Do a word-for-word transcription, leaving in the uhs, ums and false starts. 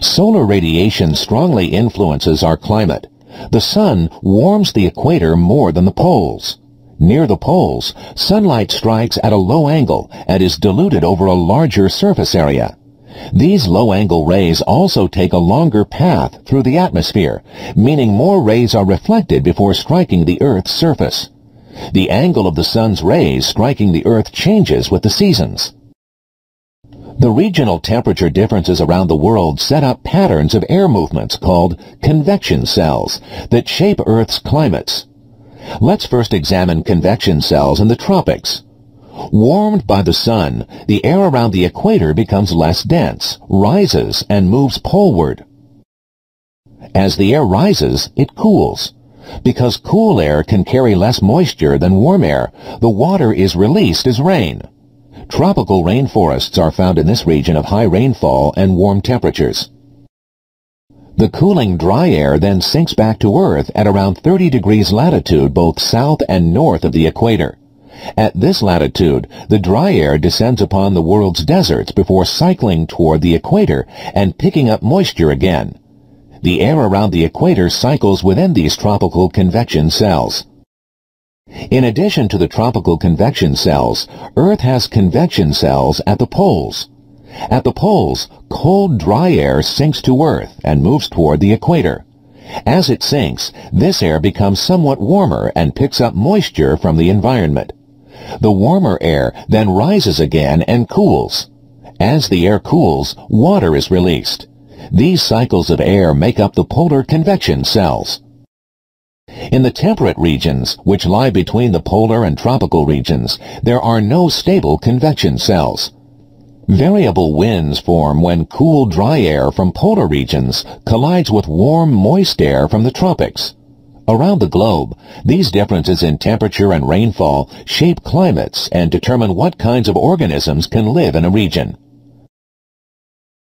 Solar radiation strongly influences our climate. The sun warms the equator more than the poles. Near the poles, sunlight strikes at a low angle and is diluted over a larger surface area. These low-angle rays also take a longer path through the atmosphere, meaning more rays are reflected before striking the Earth's surface. The angle of the sun's rays striking the Earth changes with the seasons. The regional temperature differences around the world set up patterns of air movements called convection cells that shape Earth's climates. Let's first examine convection cells in the tropics. Warmed by the sun, the air around the equator becomes less dense, rises, and moves poleward. As the air rises, it cools. Because cool air can carry less moisture than warm air, the water is released as rain. Tropical rainforests are found in this region of high rainfall and warm temperatures. The cooling dry air then sinks back to Earth at around thirty degrees latitude both south and north of the equator. At this latitude, the dry air descends upon the world's deserts before cycling toward the equator and picking up moisture again. The air around the equator cycles within these tropical convection cells. In addition to the tropical convection cells, Earth has convection cells at the poles. At the poles, cold, dry air sinks to Earth and moves toward the equator. As it sinks, this air becomes somewhat warmer and picks up moisture from the environment. The warmer air then rises again and cools. As the air cools, water is released. These cycles of air make up the polar convection cells. In the temperate regions, which lie between the polar and tropical regions, there are no stable convection cells. Variable winds form when cool, dry air from polar regions collides with warm, moist air from the tropics. Around the globe, these differences in temperature and rainfall shape climates and determine what kinds of organisms can live in a region.